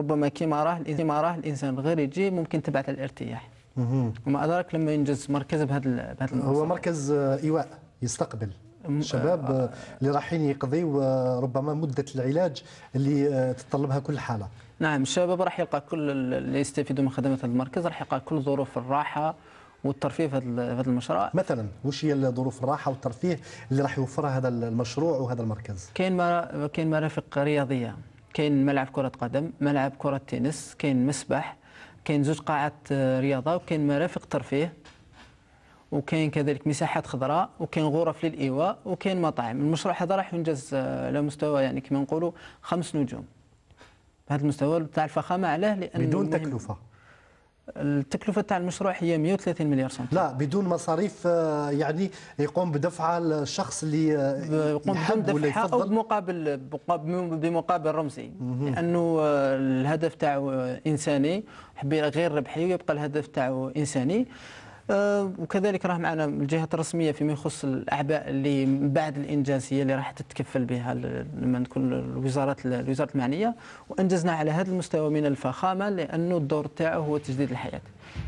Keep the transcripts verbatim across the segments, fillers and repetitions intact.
ربما كيما راه كيما راه الانسان غير يجي ممكن تبعث على الارتياح. وما ادراك لما ينجز مركز بهذا بهذا هو مركز ايواء يستقبل الشباب آه. اللي رايحين يقضيو ربما مده العلاج اللي تتطلبها كل حاله. نعم الشباب راح يلقى كل اللي يستفيدوا من خدمات هذا المركز راح يلقى كل ظروف الراحه والترفيه في هذا المشروع. مثلا واش هي ظروف الراحه والترفيه اللي راح يوفرها هذا المشروع وهذا المركز؟ كاين مرا... كاين مرافق رياضيه، كاين ملعب كره قدم، ملعب كره تنس، كاين مسبح، كاين زوج قاعات رياضه، وكاين مرافق ترفيه، وكاين كذلك مساحات خضراء، وكاين غرف للايواء، وكاين مطاعم. المشروع هذا راح ينجز على مستوى يعني كما نقولوا خمس نجوم. بهذا المستوى تاع الفخامه علاه لان بدون تكلفه. التكلفه تاع المشروع هي مئة وثلاثين مليار سنتيم. لا بدون مصاريف يعني يقوم بدفعها الشخص اللي يقوم بدفعها او بمقابل بمقابل رمزي، لانه الهدف تاعو انساني غير ربحي ويبقى الهدف تاعو انساني. وكذلك راه معنا الجهات الرسميه فيما يخص الاعباء اللي من بعد الانجاز هي اللي راح تتكفل بها لما نكون الوزارات الوزاره المعنيه. وانجزنا على هذا المستوى من الفخامه لانه الدور تاعه هو تجديد الحياه.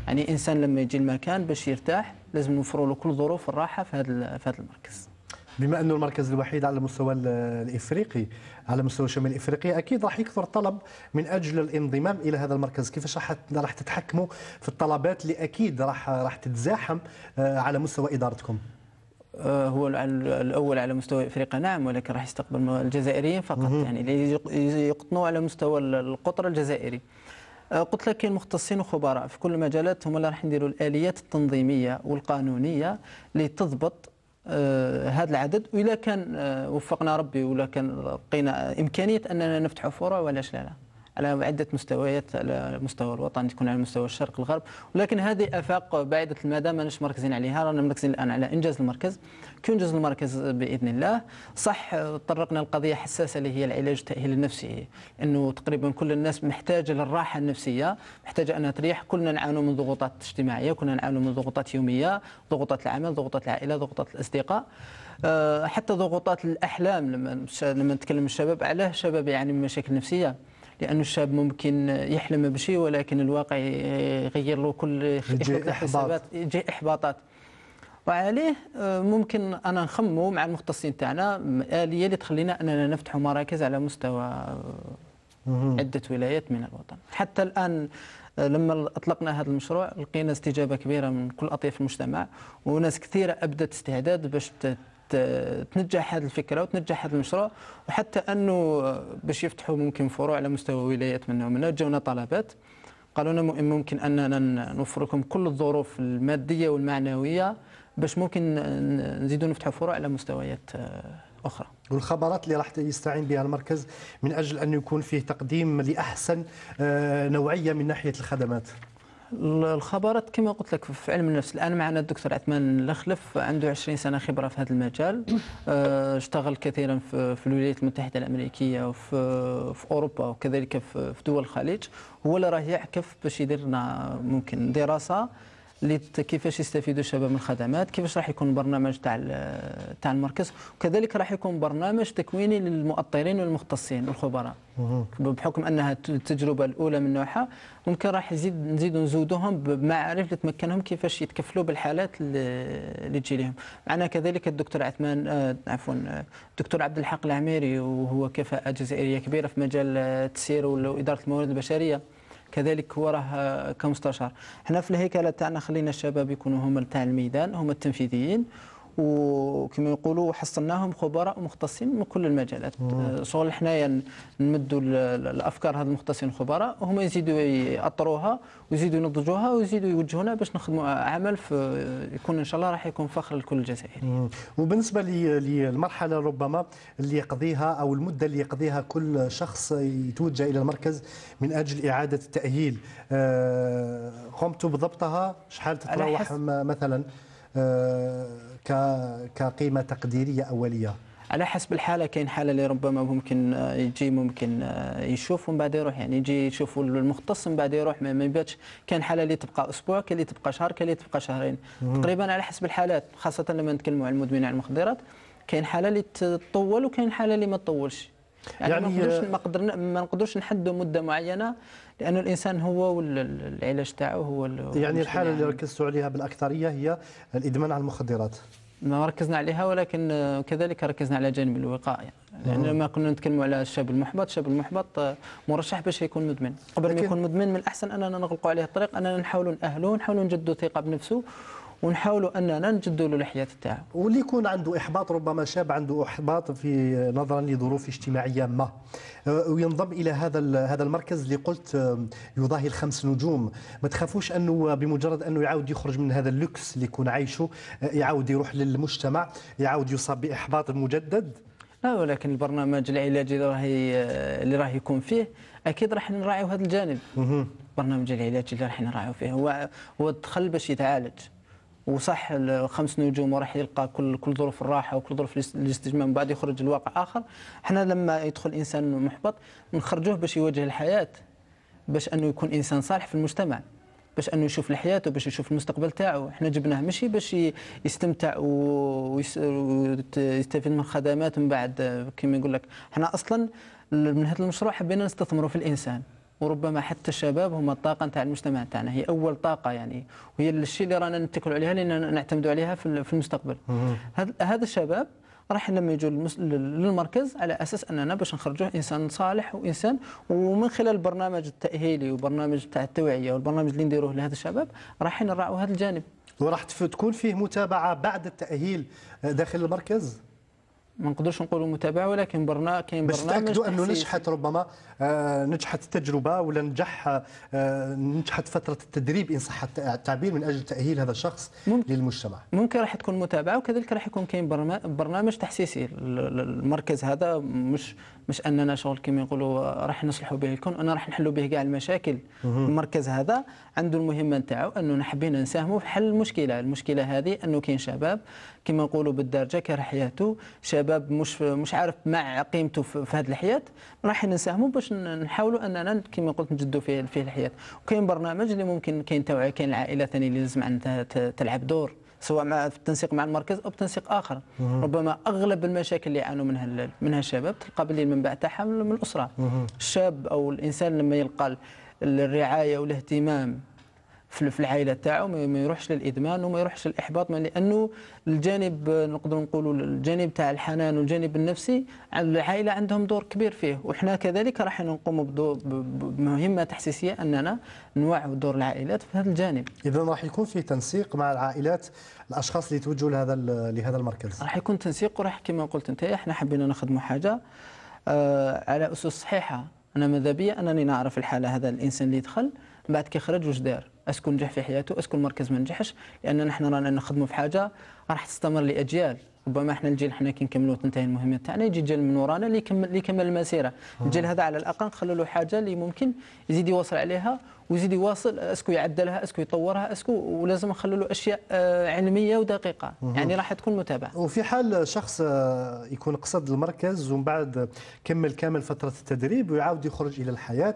يعني انسان لما يجي المكان باش يرتاح لازم نوفروا له كل ظروف الراحه في هذا في هذا المركز. بما انه المركز الوحيد على المستوى الافريقي على مستوى شمال افريقيا اكيد راح يكثر الطلب من اجل الانضمام الى هذا المركز. كيفاش راح راح تتحكموا في الطلبات اللي اكيد راح راح تتزاحم على مستوى ادارتكم؟ هو الاول على مستوى افريقيا نعم، ولكن راح يستقبل الجزائريين فقط يعني اللي يقطنوا على مستوى القطر الجزائري. قلت لك كاين مختصين وخبراء في كل المجالات هما اللي راح نديروا الاليات التنظيميه والقانونيه اللي تضبط هذا العدد. وإلا كان وفقنا ربي ولا كان لقينا إمكانية أننا نفتحوا فورة ولاش لا لا على عدة مستويات، على مستوى الوطن تكون، على مستوى الشرق الغرب، ولكن هذه آفاق بعيدة المدى ماناش مركزين عليها. رانا مركزين الآن على إنجاز المركز. كي ينجز المركز بإذن الله صح طرقنا لقضية حساسة اللي هي العلاج التأهيلي النفسي، إنه تقريبا كل الناس محتاجة للراحة النفسية، محتاجة أنها تريح. كلنا نعانوا من ضغوطات اجتماعية، كلنا نعانوا من ضغوطات يومية، ضغوطات العمل، ضغوطات العائلة، ضغوطات الأصدقاء، حتى ضغوطات الأحلام. لما لما نتكلم الشباب علاه الشباب يعني من مشاكل نفسية، لأن الشاب ممكن يحلم بشيء ولكن الواقع يغير له كل حسابات، يجي إحباطات. وعليه ممكن أنا نخمو مع المختصين تاعنا آلية اللي تخلينا أننا نفتحوا مراكز على مستوى عدة ولايات من الوطن. حتى الآن لما أطلقنا هذا المشروع لقينا استجابة كبيرة من كل أطياف المجتمع، وناس كثيرة أبدت استعداد باش تنجح هذه الفكره وتنجح هذا المشروع. وحتى انه باش يفتحوا ممكن فروع على مستوى ولايات منا ومنا جاونا طلبات قالوا لنا ممكن اننا نوفر لكم كل الظروف الماديه والمعنويه باش ممكن نزيدوا نفتحوا فروع على مستويات اخرى. والخبرات اللي راح يستعين بها المركز من اجل ان يكون فيه تقديم لاحسن نوعيه من ناحيه الخدمات. الخبرات كما قلت لك في علم النفس. الان معنا الدكتور عثمان الخلف عنده عشرين سنه خبره في هذا المجال، اشتغل كثيرا في الولايات المتحده الامريكيه وفي في اوروبا وكذلك في دول الخليج. هو اللي راه يعكف باش يدير لنا ممكن دراسه كيفاش يستفيدوا الشباب من الخدمات، كيفاش راح يكون برنامج تاع تاع المركز، وكذلك راح يكون برنامج تكويني للمؤطرين والمختصين والخبراء. بحكم انها التجربه الاولى من نوعها ممكن راح نزيد نزيدوا نزودوهم بمعارف اللي تمكنهم كيفاش يتكفلوا بالحالات اللي تجي لهم. معنا كذلك الدكتور عثمان آه عفوا الدكتور عبد الحق العميري، وهو كفاءه جزائريه كبيره في مجال التسيير واداره الموارد البشريه، كذلك هو راه كمستشار. حنا في الهيكله تاعنا خلينا الشباب يكونوا هما تاع الميدان، هما التنفيذيين، وكما يقولوا حصلناهم خبراء ومختصين من كل المجالات. شغل حنايا نمدوا الافكار هذ المختصين الخبراء وهما يزيدوا يأطروها ويزيدوا ينضجوها ويزيدوا يوجهونا باش نخدموا عمل في يكون ان شاء الله راح يكون فخر لكل الجزائري. وبالنسبه للمرحله ربما اللي يقضيها او المده اللي يقضيها كل شخص يتوجه الى المركز من اجل اعاده التاهيل، قمتوا بضبطها؟ شحال تتراوح مثلا كقيمة تقديرية أولية؟ على حسب الحالة. كاين حالة اللي ربما ممكن يجي ممكن يشوف ومن بعد يروح، يعني يجي يشوف المختص ومن بعد يروح ما يباتش. كاين حالة اللي تبقى أسبوع، كاين اللي تبقى شهر، كاين اللي تبقى شهرين تقريبا على حسب الحالات، خاصة لما نتكلموا على المدمنين على المخدرات. كاين حالة اللي تطول وكاين حالة اللي ما تطولش. يعني, يعني ما, ما قدرنا ما نقدروش نحدوا مده معينه لأن الإنسان هو والعلاج تاعو هو يعني الحالة اللي ركزتوا عليها بالأكثرية هي الإدمان على المخدرات. ما ركزنا عليها ولكن كذلك ركزنا على جانب الوقاية، لأن يعني لما كنا نتكلموا على الشاب المحبط، الشاب المحبط مرشح باش يكون مدمن، قبل ما يكون مدمن من الأحسن أننا نغلقوا عليه الطريق، أننا نحاولوا نأهلوه ونحاولوا نجدوا ثقة بنفسه ونحاولوا أننا نجدوا له الحياة تاعو. واللي يكون عنده إحباط، ربما شاب عنده إحباط في نظرا لظروف اجتماعية ما وينضم إلى هذا هذا المركز اللي قلت يضاهي الخمس نجوم، ما تخافوش أنه بمجرد أنه يعاود يخرج من هذا اللوكس اللي يكون عايشه يعاود يروح للمجتمع، يعاود يصاب بإحباط مجدد؟ لا، ولكن البرنامج العلاجي اللي راهي اللي راح يكون فيه أكيد راح نراعيو هذا الجانب. البرنامج العلاجي اللي راح نراعيو فيه هو هو دخل باش يتعالج، وصح الخمس نجوم وراح يلقى كل كل ظروف الراحه وكل ظروف الاستجمام، بعد يخرج الواقع اخر. احنا لما يدخل انسان محبط نخرجوه باش يواجه الحياه، باش انه يكون انسان صالح في المجتمع، باش انه يشوف لحياته، باش يشوف المستقبل تاعو. احنا جبناه ماشي باش يستمتع ويستفيد من الخدمات من بعد، كما يقول لك احنا اصلا من هذا المشروع حبينا نستثمروا في الانسان، وربما حتى الشباب هما الطاقه نتاع المجتمع تاعنا، هي اول طاقه يعني، وهي الشيء اللي رانا نتكلوا عليها لان نعتمدوا عليها في المستقبل. هذا الشباب راح لما يجوا للمركز على اساس اننا باش نخرجوه انسان صالح وانسان، ومن خلال البرنامج التاهيلي والبرنامج تاع التوعيه والبرنامج اللي نديروه لهذا الشباب راح نراعوا هذا الجانب. وراح تكون فيه متابعه بعد التاهيل داخل المركز؟ ما نقدرش نقولوا متابعه، ولكن برنا كاين برنامج باش تاكدوا انه نجحت، ربما نجحت التجربه ولا نجح نجحت فتره التدريب ان صح التعبير من اجل تاهيل هذا الشخص ممكن للمجتمع. ممكن راح تكون متابعه، وكذلك راح يكون كاين برنامج تحسيسي. المركز هذا مش مش اننا شغل كما يقولوا راح نصلحوا به الكون، انا راح نحلوا به كاع المشاكل. المركز هذا عنده المهمه نتاعو انه حبينا نساهموا في حل المشكله، المشكله هذه انه كاين شباب كما نقولوا بالدارجه كاره حياته، شباب مش مش عارف مع قيمته في هذه الحياه، راح نساهموا باش نحاولوا اننا كما قلت نجدوا فيه فيه الحياه. وكاين برنامج اللي ممكن كاين توعيه، كاين العائله ثاني اللي لازم تلعب دور سواء مع في التنسيق مع المركز او بتنسيق اخر. مه. ربما اغلب المشاكل اللي يعانوا منها منها الشباب تلقى باللي المنبع تاعها من الاسره. مه. الشاب او الانسان لما يلقى الرعايه والاهتمام في العائله تاعو ما يروحش للادمان وما يروحش للاحباط، لانه الجانب نقدر نقولوا الجانب تاع الحنان والجانب النفسي العائله عندهم دور كبير فيه، وحنا كذلك راح نقوم بمهمه تحسيسيه اننا نوعوا دور العائلات في هذا الجانب. اذا راح يكون في تنسيق مع العائلات الاشخاص اللي توجهوا لهذا لهذا المركز. راح يكون تنسيق، وراح كما قلت انت احنا حبينا نخدموا حاجه آه على اسس صحيحه. انا ماذا بيا انني نعرف الحاله، هذا الانسان اللي يدخل بعد كي خرج واش دار، اسكو نجح في حياته، اسكو المركز ما نجحش، لان نحن رانا نخدموا في حاجه راح تستمر لاجيال. ربما احنا الجيل حنا كي نكملوا تنتهي المهمه تاعنا يجي الجيل من ورانا اللي يكمل اللي يكمل المسيره. الجيل هذا على الاقل نخلوا له حاجه اللي ممكن يزيد يواصل عليها ويزيد يواصل، اسكو يعدلها، اسكو يطورها، اسكو، ولازم نخلوا له اشياء علميه ودقيقه. مه. يعني راح تكون متابعه. وفي حال شخص يكون قصد المركز ومن بعد كمل كامل فتره التدريب ويعاود يخرج الى الحياه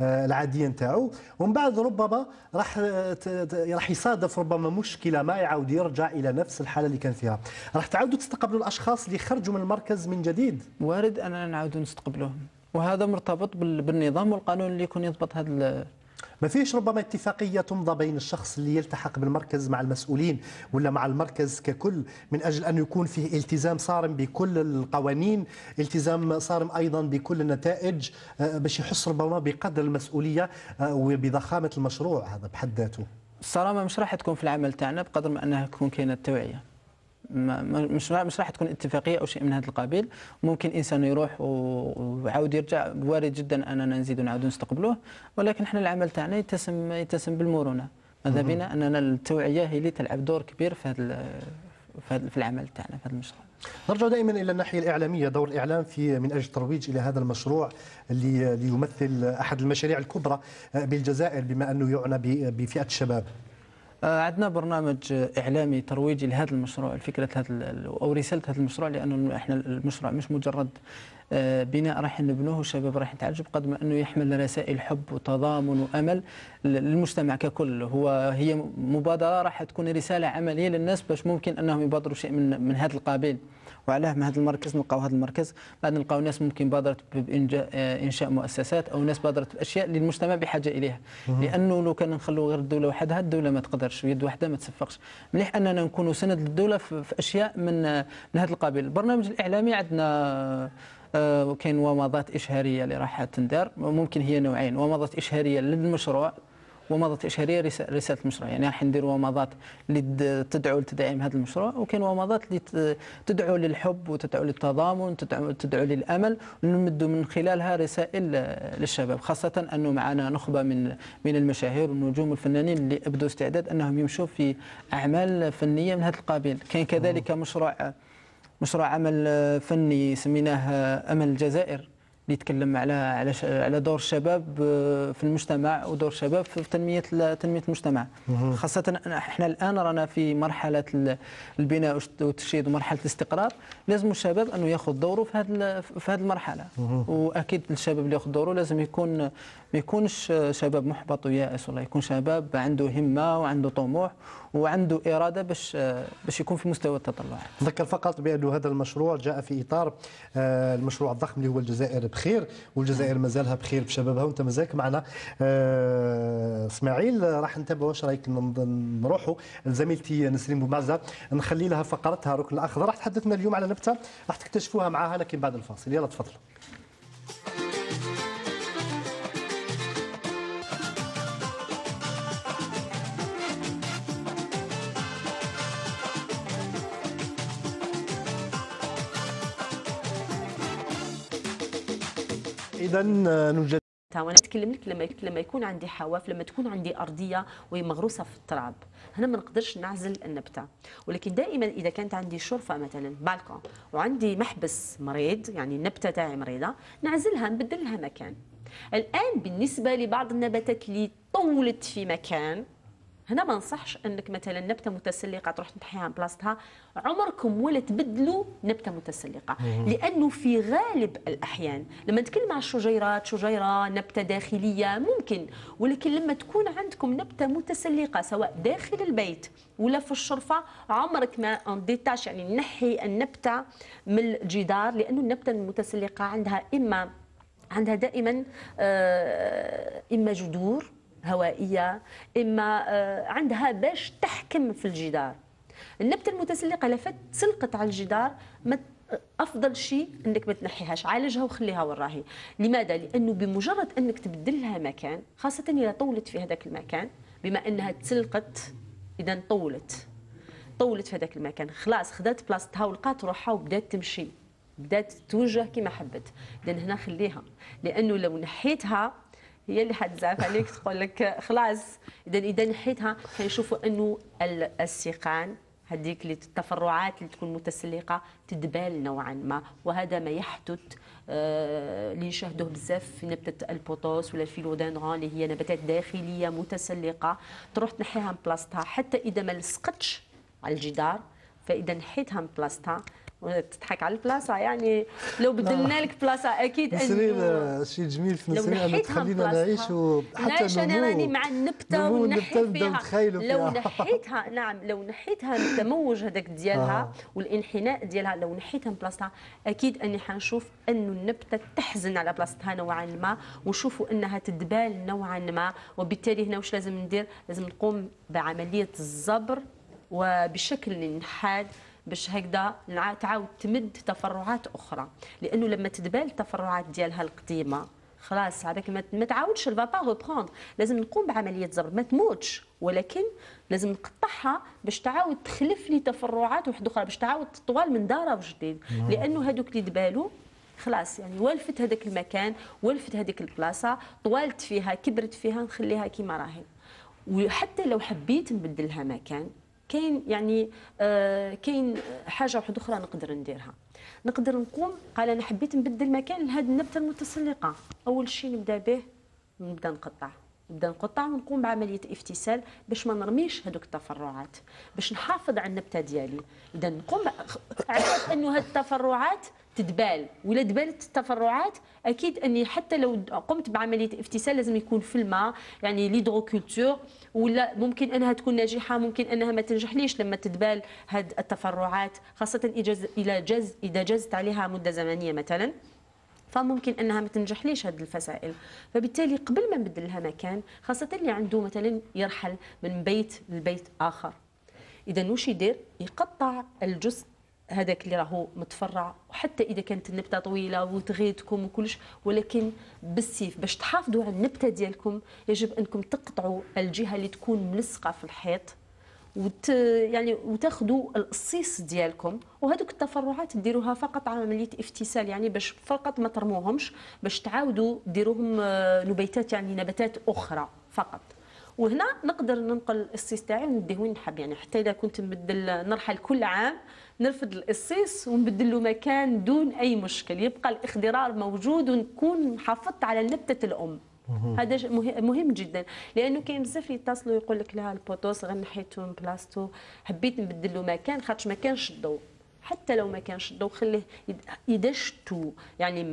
العاديه نتاعو، ومن بعد ربما راح راح يصادف ربما مشكله ما يعاود يرجع الى نفس الحاله اللي كان فيها، راح تعاودوا تستقبلوا الاشخاص اللي خرجوا من المركز من جديد؟ وارد اننا نعاودوا نستقبلوهم، وهذا مرتبط بالنظام والقانون اللي يكون يضبط هذا. ما فيش ربما اتفاقية تمضى بين الشخص اللي يلتحق بالمركز مع المسؤولين ولا مع المركز ككل من أجل أن يكون فيه التزام صارم بكل القوانين، التزام صارم أيضا بكل النتائج، باش يحس ربما بقدر المسؤولية وبضخامة المشروع هذا بحد ذاته؟ الصرامة مش راح تكون في العمل تاعنا بقدر ما أنها تكون كاينة التوعية، مش مش راح تكون اتفاقيه او شيء من هذا القبيل. ممكن انسان يروح وعاود يرجع، وارد جدا اننا نزيد ونعاود نستقبلوه، ولكن احنا العمل تاعنا يتسم يتسم بالمرونه. ماذا بينا اننا التوعيه هي اللي تلعب دور كبير في هذا في العمل تاعنا في هذا المشروع. نرجع دائما الى الناحيه الاعلاميه، دور الاعلام في من اجل الترويج الى هذا المشروع اللي ليمثل احد المشاريع الكبرى بالجزائر بما انه يعنى بفئه الشباب. عندنا برنامج اعلامي ترويجي لهذا المشروع، الفكره هذا او رساله هذا المشروع، لانه احنا المشروع مش مجرد بناء راح نبنوه والشباب راح يتعالجوا، بقدر ما انه يحمل رسائل حب وتضامن وامل للمجتمع ككل. هو هي مبادره راح تكون رساله عمليه للناس باش ممكن انهم يبادروا شيء من من هذا القبيل، وعلاه ما هذا المركز نلقاو هذا المركز بعد نلقاو ناس ممكن بادرت بانشاء مؤسسات او ناس بادرت باشياء اللي المجتمع بحاجه اليها، لانه لو كان نخلو غير الدوله وحدها الدوله ما تقدرش يد وحده ما تصفقش. مليح اننا نكونوا سند للدوله في اشياء من من هذا القبيل. البرنامج الاعلامي عندنا كاين ومضات اشهاريه اللي راح تندار، ممكن هي نوعين، ومضات اشهاريه للمشروع ومضات اشهاريه رساله المشروع، يعني راح ندير ومضات اللي تدعو لتدعيم هذا المشروع، وكاين ومضات اللي تدعو للحب وتدعو للتضامن تدعو تدعو للامل، ونمدوا من خلالها رسائل للشباب، خاصه انه معنا نخبه من من المشاهير والنجوم والفنانين اللي ابدوا استعداد انهم يمشوا في اعمال فنيه من هذا القبيل. كاين كذلك مشروع مشروع عمل فني سميناه أمل الجزائر، اللي يتكلم على على على دور الشباب في المجتمع ودور الشباب في تنميه تنميه المجتمع، خاصه احنا الان رانا في مرحله البناء والتشييد ومرحله الاستقرار، لازم الشباب انه ياخذ دوره في هذه في هذه المرحله. واكيد الشباب اللي ياخذ دوره لازم يكون ما يكونش شباب محبط ويائس، والله يكون شباب عنده همه وعنده طموح وعنده اراده باش باش يكون في مستوى التطلع. نذكر فقط بأن هذا المشروع جاء في اطار المشروع الضخم اللي هو الجزائر بخير، والجزائر مازالها بخير بشبابها، وانت مازالك معنا اسماعيل. أه راح نتابعوا واش رايك نروحوا لزميلتي نسرين بومعزه نخلي لها فقرتها ركن الاخضر، راح تحدثنا اليوم على نبته راح تكتشفوها معاها لكن بعد الفاصل. يلا تفضلوا. إذا نوجد وانا نتكلم لك لما لما يكون عندي حواف، لما تكون عندي ارضيه وهي مغروسه في التراب، هنا ما نقدرش نعزل النبته. ولكن دائما اذا كانت عندي شرفه مثلا بالكون وعندي محبس مريض، يعني النبته تاعي مريضه، نعزلها نبدل لها مكان. الان بالنسبه لبعض النباتات اللي طولت في مكان، هنا ما ننصحش انك مثلا نبته متسلقه تروح تنحيها من بلاصتها، عمركم ولا تبدلوا نبته متسلقه، لانه في غالب الاحيان لما نتكلم عن الشجيرات، شجيره نبته داخليه ممكن، ولكن لما تكون عندكم نبته متسلقه سواء داخل البيت ولا في الشرفه، عمرك ما انديتاش يعني نحي النبته من الجدار، لانه النبته المتسلقه عندها اما عندها دائما اما جذور هوائية، إما عندها باش تحكم في الجدار. النبتة المتسلقة لفت سلقت على الجدار، أفضل شيء أنك ما تنحيهاش، عالجها وخليها وراهي. لماذا؟ لأنه بمجرد أنك تبدل لها مكان، خاصة إذا طولت في هذاك المكان، بما أنها تسلقت إذا طولت طولت في هذاك المكان، خلاص خدات بلاصتها ولقات روحها وبدات تمشي، بدات توجه كما حبت. إذا هنا خليها، لأنه لو نحيتها هي اللي حتزعف عليك تقول لك خلاص. اذا اذا نحيتها كنشوفوا انه السيقان هذيك اللي التفرعات اللي تكون متسلقه تدبال نوعا ما، وهذا ما يحدث آه اللي نشاهدوه بزاف في نبته البوطوس ولا الفيلودندرون اللي هي نباتات داخليه متسلقه، تروح تنحيها من بلاصتها حتى اذا ما لصقتش على الجدار، فاذا نحيتها من بلاصتها تضحك على البلاصه، يعني لو بدلنا لك بلاصه اكيد انه شيء جميل في نسرين تخلينا نعيشوا حتى انا راني مع النبته ونحيت فيها. لو نحيتها نعم لو نحيتها التموج هذاك ديالها آه. والانحناء ديالها، لو نحيتها من بلاصتها اكيد اني حنشوف انه النبته تحزن على بلاصتها نوعا ما، ونشوفوا انها تدبال نوعا ما. وبالتالي هنا واش لازم ندير؟ لازم نقوم بعمليه الزبر وبشكل نحاد باش هكذا تعاود تمد تفرعات اخرى، لانه لما تدبال التفرعات ديالها القديمه خلاص هذاك ما تعاودش الفابا ريبروند. لازم نقوم بعمليه زبر، ما تموتش ولكن لازم نقطعها باش تعاود تخلف لي تفرعات وحده اخرى، باش تعاود تطوال من دارها وجديد، لانه هذوك اللي دبالوا خلاص يعني والفت هذاك المكان، والفت هذيك البلاصه، طوالت فيها كبرت فيها، نخليها كيما راهي. وحتى لو حبيت نبدلها مكان، كاين يعني آه كاين حاجه واحده اخرى نقدر نديرها، نقدر نقوم قال انا حبيت نبدل مكان لهذه النبته المتسلقه. اول شيء نبدا به نبدا نقطع نبدا نقطع ونقوم بعمليه افتسال باش ما نرميش هذوك التفرعات، باش نحافظ على النبته ديالي. اذا نقوم عرفت انه هذه التفرعات تتبال ولا تبانت التفرعات اكيد اني حتى لو قمت بعمليه افتسال لازم يكون في الماء، يعني ليدروكولتور، ولا ممكن انها تكون ناجحه ممكن انها ما تنجحليش لما تتبال هاد التفرعات، خاصه اذا جز اذا جزت عليها مده زمنيه مثلا، فممكن انها ما تنجحليش هاد الفسائل. فبالتالي قبل ما نبدل لها مكان، خاصه اللي عنده مثلا يرحل من بيت لبيت اخر، اذا واش يدير؟ يقطع الجزء هذاك اللي راهو متفرع، وحتى اذا كانت النبته طويله وتغيتكم وكلش، ولكن بالسيف باش تحافظوا على النبته ديالكم يجب انكم تقطعوا الجهه اللي تكون ملصقه في الحيط، وت يعني وتاخذوا القصيص ديالكم، وهذوك التفرعات ديروها فقط عمليه افتسال، يعني باش فقط ما ترموهمش، باش تعاودوا ديروهم نباتات يعني نباتات اخرى فقط. وهنا نقدر ننقل القصيص تاعي ونديه وين نحب، يعني حتى اذا كنت نبدل نرحل كل عام نرفد القصيص ونبدل له مكان دون اي مشكل، يبقى الاخضرار موجود ونكون حافظت على نبته الام. هذا مهم جدا، لانه كاين بزاف اللي يتصلوا يقول لك لا البوطوس غير نحيتو من بلاصتو، حبيت نبدل له مكان خاطرش ما كانش الضوء. حتى لو ما كانش الضوء خليه يدشتو، يعني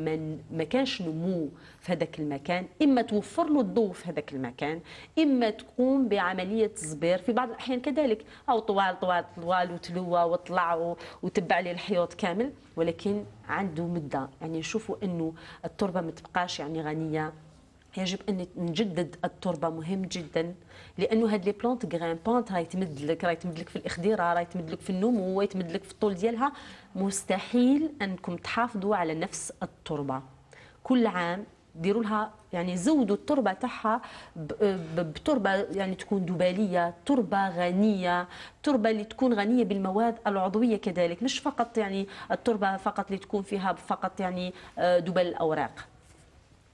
ما كانش نمو في هذاك المكان، اما توفر له الضوء في هذاك المكان، اما تقوم بعمليه تصبير في بعض الاحيان كذلك، او طوال طوال طوال وتلوى وطلع وتبع لي الحيوط كامل، ولكن عنده مده، يعني نشوفوا انه التربه ما تبقاش يعني غنيه، يجب ان نجدد التربه، مهم جدا، لانه هاد لي بلونت غريمبونت راهي تمد لك راهي تمد لك في الاخضرار، راهي تمد لك في النمو، راهي تمد لك في الطول ديالها، مستحيل انكم تحافظوا على نفس التربه. كل عام ديروا لها يعني زودوا التربه تاعها بتربه يعني تكون دباليه، تربه غنيه، تربه اللي تكون غنيه بالمواد العضويه كذلك، مش فقط يعني التربه فقط اللي تكون فيها فقط يعني دبل الاوراق.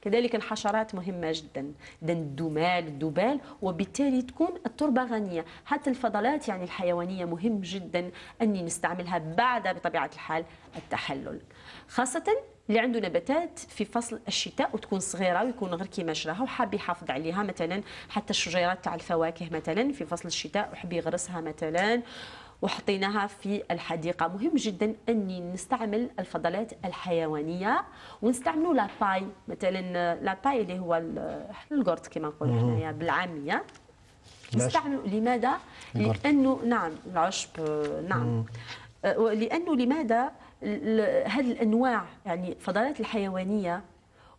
كذلك الحشرات مهمة جدا، الدمال الدبال، وبالتالي تكون التربة غنية. حتى الفضلات يعني الحيوانية مهم جدا أني نستعملها بعد بطبيعة الحال التحلل، خاصة اللي عنده نباتات في فصل الشتاء وتكون صغيرة ويكون غير كيما شراها وحاب يحافظ عليها، مثلا حتى الشجيرات تاع الفواكه مثلا في فصل الشتاء وحاب يغرسها مثلا وحطيناها في الحديقه، مهم جدا اني نستعمل الفضلات الحيوانيه ونستعملوا لاباي مثلا، لاباي اللي هو القرد كما نقولوا حنايا بالعاميه، نستعملوا لماذا؟ لانه نعم العشب نعم آه لانه لماذا هذه الانواع يعني الفضلات الحيوانيه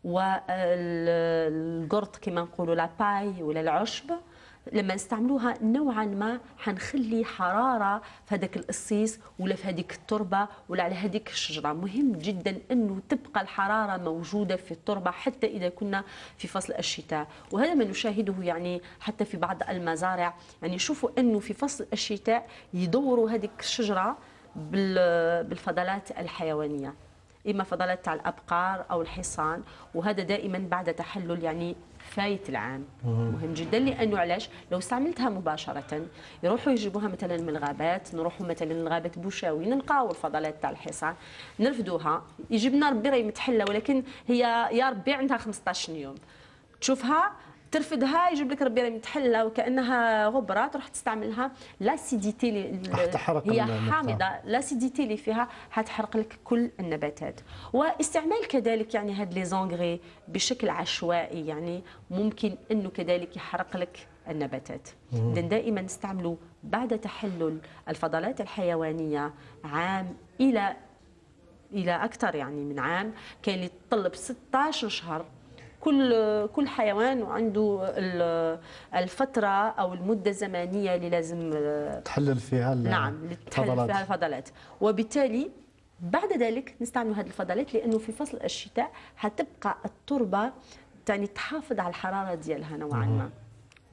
والقرد كما نقولوا لاباي ولا العشب لما نستعملوها نوعا ما حنخلي حراره في هذاك القصيص ولا في هذيك التربه ولا على هذيك الشجره، مهم جدا انه تبقى الحراره موجوده في التربه حتى اذا كنا في فصل الشتاء، وهذا ما نشاهده يعني حتى في بعض المزارع، يعني شوفوا انه في فصل الشتاء يدوروا هذيك الشجره بالفضلات الحيوانيه، اما فضلات تاع الابقار او الحصان، وهذا دائما بعد تحلل يعني فايت العام. مهم جدا لانه علاش؟ لو استعملتها مباشره يروحوا يجيبوها مثلا من الغابات، نروحوا مثلا لغابه بوشاوي نلقاو الفضلات تاع الحصان نرفدوها، يجيبنا ربي راهي متحله، ولكن هي يا ربي عندها خمسطاش يوم، تشوفها ترفدها يجيب لك ربي راهي متحله وكانها غبره، تروح تستعملها، لاسيديتي هي حامضه، لاسيديتي اللي فيها حتحرق لك كل النباتات. واستعمال كذلك يعني هاد لي زونغري بشكل عشوائي يعني ممكن انه كذلك يحرق لك النباتات. اذا دائما نستعملوا بعد تحلل الفضلات الحيوانيه عام الى الى اكثر يعني من عام، كاين اللي يتطلب ستطاش شهر، كل كل حيوان وعنده الفتره او المده الزمنيه اللي لازم تحلل فيها نعم تحلل فيها الفضلات، وبالتالي بعد ذلك نستعملوا هذه الفضلات لانه في فصل الشتاء حتبقى التربه يعني تحافظ على الحراره ديالها نوعا ما،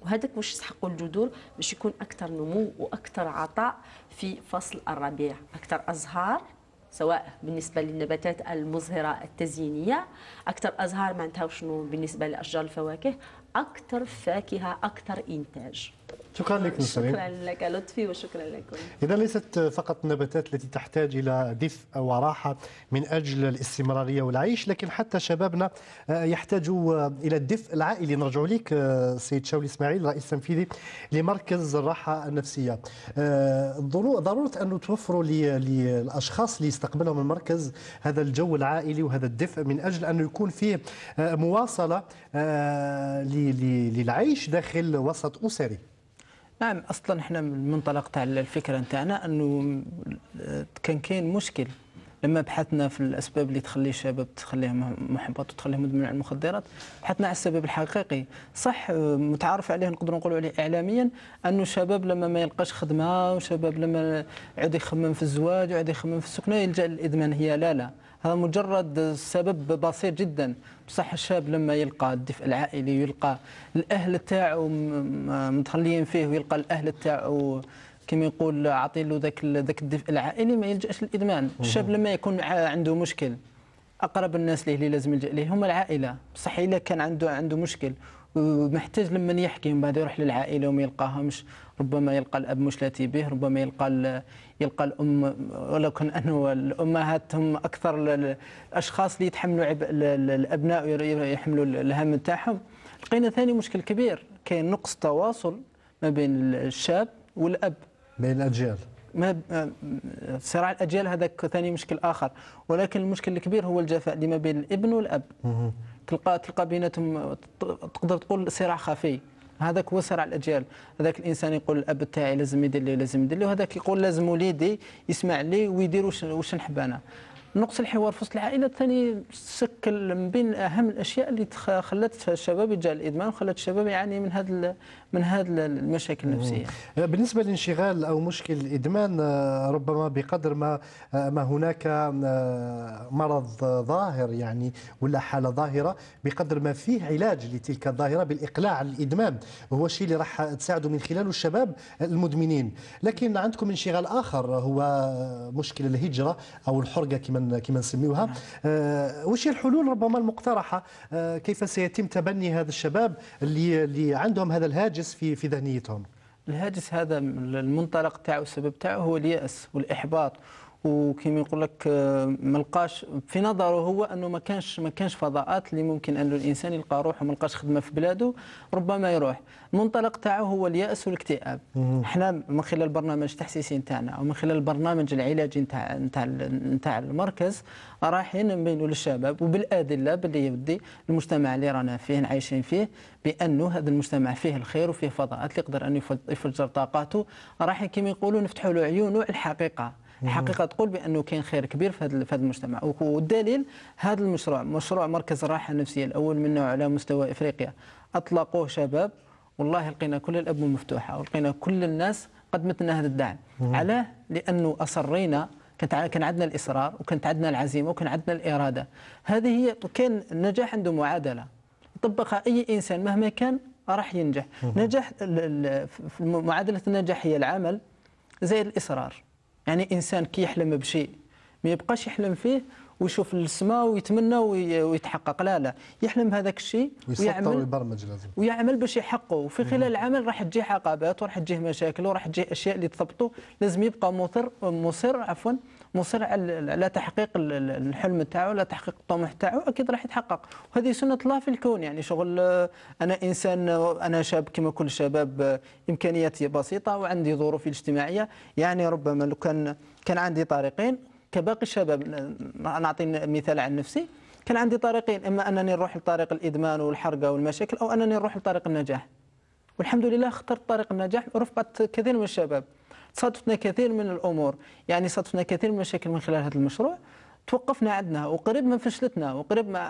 وهذاك واش يسحقوا الجذور باش يكون اكثر نمو واكثر عطاء في فصل الربيع، اكثر ازهار سواء بالنسبه للنباتات المزهره التزيينيه، اكثر ازهار معناتها شنو بالنسبه لاشجار الفواكه، اكثر فاكهه، اكثر انتاج. شكرا لك نسرين. شكرا لك لطفي وشكرا لكم. إذا ليست فقط النباتات التي تحتاج إلى دفء وراحة من أجل الاستمرارية والعيش، لكن حتى شبابنا يحتاجوا إلى الدفء العائلي. نرجع لك سيد شاولي إسماعيل، رئيس التنفيذي لمركز الراحة النفسية. ضرورة أن توفروا للأشخاص اللي يستقبلهم المركز هذا الجو العائلي وهذا الدفء من أجل أن يكون فيه مواصلة للعيش داخل وسط أسري. نعم، اصلا احنا من المنطلق تاع الفكره نتاعنا انه كان كاين مشكل لما بحثنا في الاسباب اللي تخلي الشباب تخليهم محبط وتخليهم مدمن على المخدرات، بحثنا على السبب الحقيقي. صح متعارف عليه نقدروا نقولوا عليه اعلاميا انه الشباب لما ما يلقاش خدمه، وشباب لما يعود يخمم في الزواج ويعود يخمم في السكنه يلجا للادمان. هي لا لا، هذا مجرد سبب بسيط جدا. بصح الشاب لما يلقى الدفء العائلي ويلقى الاهل تاعو متخليين فيه ويلقى الاهل تاعو كما يقول عاطين له ذاك ذاك الدفء العائلي ما يلجاش للادمان. الشاب لما يكون عنده مشكل اقرب الناس ليه اللي لازم يلجا ليه هما العائله. بصح الا كان عنده عنده مشكل ومحتاج لمن يحكي من بعد يروح للعائله وما يلقاهمش، ربما يلقى الاب مشلتي به، ربما يلقى يلقى الام، ولكن انه الامهات هم اكثر الاشخاص اللي يتحملوا عبء الابناء ويحملوا الهم تاعهم. لقينا ثاني مشكل كبير، كاين نقص تواصل ما بين الشاب والاب، بين الاجيال، ما صراع الاجيال. هذاك ثاني مشكل اخر، ولكن المشكل الكبير هو الجفاء اللي ما بين الابن والاب. تلقى تلقى بيناتهم تقدر تقول صراع خفي. هذاك هو صراع الاجيال. هذاك الانسان يقول الاب تاعي لازم يدير لي لازم يدير لي، وهذاك يقول لازم وليدي يسمع لي ويدير واش نحب انا. نقص الحوار في وسط العائله ثاني شكل من بين اهم الاشياء اللي خلت الشباب يلجا للادمان وخلت الشباب يعاني من هذا من هذه المشاكل النفسيه. بالنسبه للانشغال او مشكل الادمان، ربما بقدر ما ما هناك مرض ظاهر يعني ولا حاله ظاهره، بقدر ما فيه علاج لتلك الظاهره بالاقلاع عن الادمان، وهو الشيء اللي راح تساعدوا من خلاله الشباب المدمنين. لكن عندكم انشغال اخر هو مشكل الهجره او الحرقه كما كما نسميوها. وش هي الحلول ربما المقترحه؟ كيف سيتم تبني هذا الشباب اللي اللي عندهم هذا الهاجس في في ذهنيتهم؟ الهاجس هذا المنطلق تاعو السبب تاعو هو اليأس والإحباط، وكما يقول لك ما لقاش في نظره هو انه ما كانش ما كانش فضاءات اللي ممكن انه الانسان يلقى روحه، ما لقاش خدمه في بلاده ربما يروح. المنطلق تاعو هو اليأس والاكتئاب. احنا من خلال البرنامج التحسيسي نتاعنا او من خلال البرنامج العلاجي نتاع نتاع نتاع المركز رايحين نبينوا للشباب وبالادله باللي يودي المجتمع اللي رانا فيه عايشين فيه بانه هذا المجتمع فيه الخير وفيه فضاءات اللي يقدر انه يفجر طاقاته. رايحين كما يقولوا نفتحوا له عيونه الحقيقه. الحقيقه تقول بانه كاين خير كبير في هذا في هذا المجتمع، والدليل هذا المشروع، مشروع مركز الراحه النفسيه الاول من نوعه على مستوى افريقيا، اطلقوه شباب والله لقينا كل الابواب مفتوحه ولقينا كل الناس قدمت لنا هذا الدعم. علاه؟ لانه اصرينا، كان عندنا الاصرار وكانت عندنا العزيمه وكان عندنا الاراده. هذه هي. كان النجاح عنده معادله يطبقها اي انسان مهما كان راح ينجح. نجاح معادله النجاح هي العمل زائد الاصرار. يعني انسان كي يحلم بشيء ما يبقاش يحلم فيه ويشوف السماء ويتمنى ويتحقق، لا لا، يحلم هذاك الشيء ويعمل ويبرمج لازم ويعمل باش يحققه. وفي خلال العمل راح تجيه عقبات وراح تجيه مشاكل وراح تجيه اشياء اللي تثبطه. لازم يبقى مصر مصر عفوا مصر على تحقيق الحلم تاعو، على تحقيق الطموح تاعو، اكيد راح يتحقق. وهذه سنه الله في الكون. يعني شغل انا انسان، انا شاب كما كل الشباب، امكانياتي بسيطه وعندي ظروفي الاجتماعيه. يعني ربما لو كان كان عندي طريقين كباقي الشباب، نعطي مثال عن نفسي، كان عندي طريقين، اما انني نروح لطريق الادمان والحرقه والمشاكل، او انني نروح لطريق النجاح. والحمد لله اخترت طريق النجاح ورفقت كثير من الشباب. صادفتنا كثير من الامور، يعني صادفتنا كثير من المشاكل من خلال هذا المشروع، توقفنا عندنا وقريب من فشلتنا وقريب ما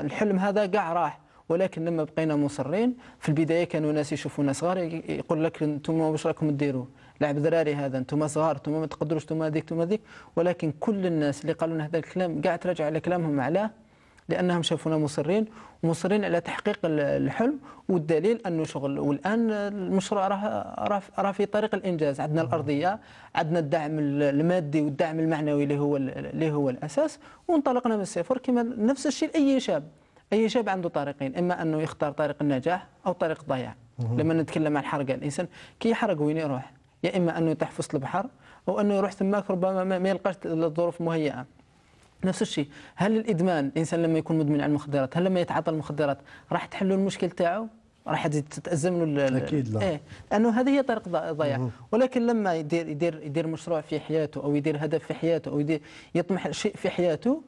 الحلم هذا كاع راح. ولكن لما بقينا مصرين، في البدايه كانوا ناس يشوفونا صغار يقول لك انتم واش راكم ديروا؟ لعب دراري هذا، انتم صغار، انتم ما تقدروش، انتم هذيك انتم هذيك. ولكن كل الناس اللي قالوا لنا هذا الكلام كاع تراجعوا على كلامهم. علاه؟ لانهم شافونا مصرين ومصرين على تحقيق الحلم. والدليل انه شغل والان المشروع راه راه راه في طريق الانجاز. عندنا الارضيه، عندنا الدعم المادي والدعم المعنوي اللي هو اللي هو الاساس، وانطلقنا من الصفر. كما نفس الشيء اي شاب، اي شاب عنده طريقين، اما انه يختار طريق النجاح او طريق الضياع. لما نتكلم عن حرق الانسان كي يحرق وين يروح؟ يا اما انه يطيح في وسط البحر او انه يروح تماك ربما ما يلقاش الظروف مهيئه. نفس الشيء هل الادمان الانسان لما يكون مدمن على المخدرات هل لما يتعاطى المخدرات راح تحلوا المشكل تاعو؟ راح تزيد تتازم له؟ اكيد لا. ايه لانه هذه هي طريق ضياع. ولكن لما يدير يدير يدير مشروع في حياته او يدير هدف في حياته او يدير يطمح شيء في حياته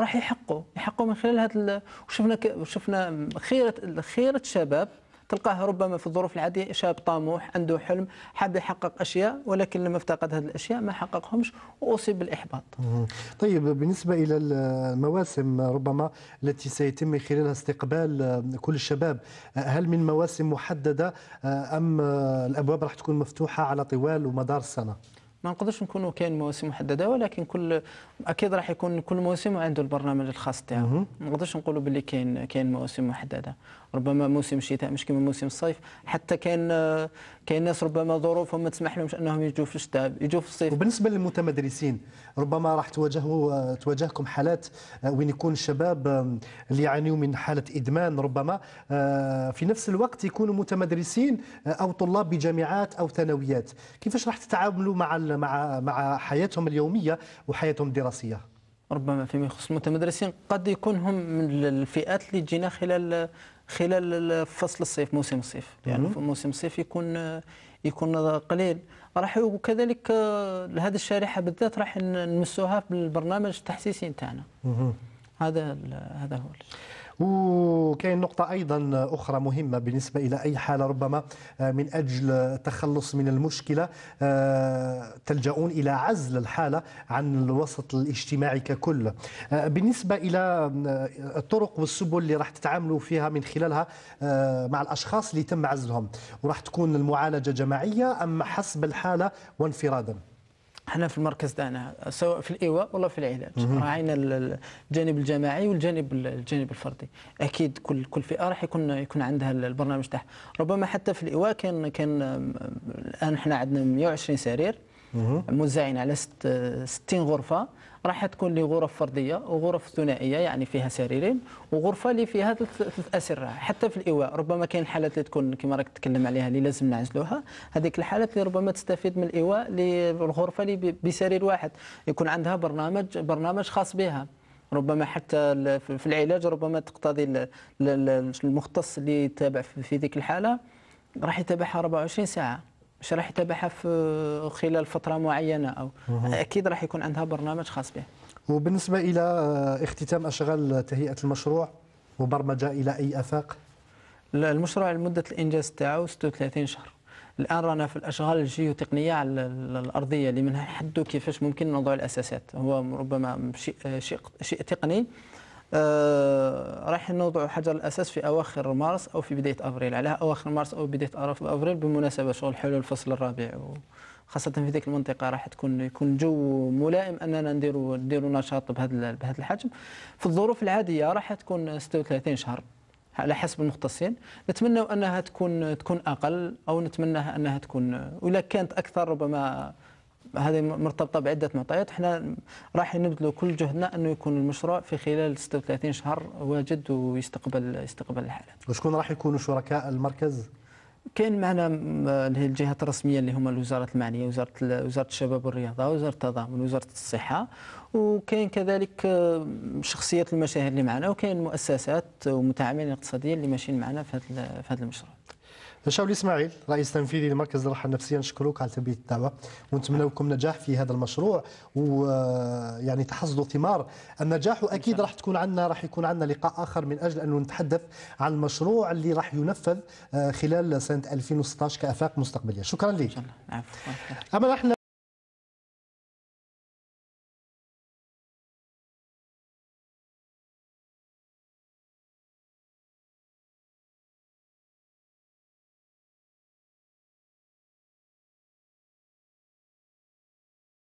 راح يحقه يحقه من خلال هذا. وشفنا شفنا خيره خيره الشباب تلقاه ربما في الظروف العاديه شاب طموح عنده حلم حاب يحقق اشياء، ولكن لما افتقد هذه الاشياء ما حققهمش واصيب بالاحباط. طيب بالنسبه الى المواسم ربما التي سيتم من خلالها استقبال كل الشباب، هل من مواسم محدده ام الابواب راح تكون مفتوحه على طوال ومدار السنه؟ ما نقدرش نكونوا كاين مواسم محدده، ولكن كل اكيد راح يكون كل موسم عنده البرنامج الخاص تاعو. ما نقدرش نقولوا باللي كاين كاين مواسم محدده، ربما موسم الشتاء مش كيما موسم الصيف، حتى كاين كاين ناس ربما ظروفهم ما تسمح لهمش انهم يجوا في الشتاء، يجوا في الصيف. وبالنسبه للمتمدرسين ربما راح تواجهوا تواجهكم حالات وين يكون الشباب اللي يعانيوا من حاله ادمان ربما في نفس الوقت يكونوا متمدرسين او طلاب بجامعات او ثانويات، كيفاش راح تتعاملوا مع مع مع حياتهم اليوميه وحياتهم الدراسيه؟ ربما فيما يخص المتمدرسين قد يكون هم من الفئات اللي تجينا خلال خلال فصل الصيف موسم الصيف، يعني في موسم الصيف يكون يكون قليل راح، وكذلك لهذه الشريحه بالذات راح نمسوها بالبرنامج التحسيسي تاعنا. هذا هذا هو. وكاين نقطة أيضا أخرى مهمة بالنسبة إلى أي حالة ربما من أجل التخلص من المشكلة تلجؤون إلى عزل الحالة عن الوسط الاجتماعي ككل. بالنسبة إلى الطرق والسبل اللي راح تتعاملوا فيها من خلالها مع الأشخاص اللي تم عزلهم، وراح تكون المعالجة جماعية أم حسب الحالة وانفرادا؟ احنا في المركز تاعنا سواء في الايواء ولا في العلاج راعينا الجانب الجماعي والجانب الجانب الفردي. اكيد كل كل فئه راح يكون يكون عندها البرنامج تاعها. ربما حتى في الايواء كان كان الان احنا عندنا مئة وعشرين سرير موزعين على ستين غرفه، راح تكون لي غرف فرديه وغرف ثنائيه يعني فيها سريرين وغرفه اللي فيها ثلاث اسرع. حتى في الايواء ربما كاين الحالات اللي تكون كما راك تتكلم عليها اللي لازم نعزلوها، هذيك الحالات اللي ربما تستفيد من الايواء للغرفه اللي بسرير واحد يكون عندها برنامج برنامج خاص بها. ربما حتى في العلاج ربما تقتضي المختص اللي يتابع في ذيك الحاله راح يتابعها أربعة وعشرين ساعه، مش راح يتابعها في خلال فترة معينة أو أكيد راح يكون عندها برنامج خاص به. وبالنسبة إلى اختتام أشغال تهيئة المشروع مبرمجة إلى أي آفاق؟ المشروع لمدة الإنجاز تاعو ستة وثلاثين شهر. الآن رانا في الأشغال الجيوتقنية على الأرضية اللي منها نحدوا كيفاش ممكن نوضعوا الأساسات. هو ربما شيء شيء تقني آه، راح نوضع حجر الاساس في اواخر مارس او في بدايه ابريل. على اواخر مارس او بدايه ابريل بمناسبه شغل حلول الفصل الرابع، وخاصه في ذيك المنطقه راح تكون يكون جو ملائم اننا نديروا نديروا نشاط بهذا بهذا الحجم. في الظروف العاديه راح تكون ستة وثلاثين شهر على حسب المختصين، نتمنى انها تكون تكون اقل او نتمناها انها تكون، ولا كانت اكثر ربما هذه مرتبطه بعده معطيات. احنا راح نبذلوا كل جهدنا انه يكون المشروع في خلال ستة وثلاثين شهر واجد ويستقبل يستقبل الحالات. وشكون راح يكونوا شركاء المركز؟ كاين معنا الجهات الرسميه اللي هما الوزارات المعنيه، وزاره وزاره الشباب والرياضه، وزاره التضامن، وزاره الصحه، وكاين كذلك شخصيات المشاهير اللي معنا، وكاين مؤسسات ومتعاملين اقتصاديين اللي ماشيين معنا في هذا في هذا المشروع. شاولي إسماعيل رئيس تنفيذي لمركز الراحة النفسية، نشكروك على تلبية الدعوة ونتمنى لكم نجاح في هذا المشروع، ويعني تحصدوا ثمار النجاح. واكيد راح تكون عندنا راح يكون عندنا لقاء اخر من اجل انه نتحدث عن المشروع اللي راح ينفذ خلال سنة ألفين وستة عشر كآفاق مستقبلية. شكرا لك. امل احنا